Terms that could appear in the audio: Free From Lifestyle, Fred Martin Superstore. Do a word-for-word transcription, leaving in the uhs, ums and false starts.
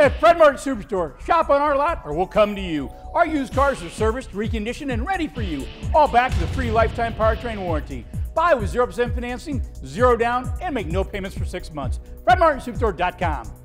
at Fred Martin Superstore. Shop on our lot or we'll come to you. Our used cars are serviced, reconditioned, and ready for you. All backed with a free lifetime powertrain warranty. Buy with zero percent financing, zero down, and make no payments for six months. Fred Martin Superstore dot com.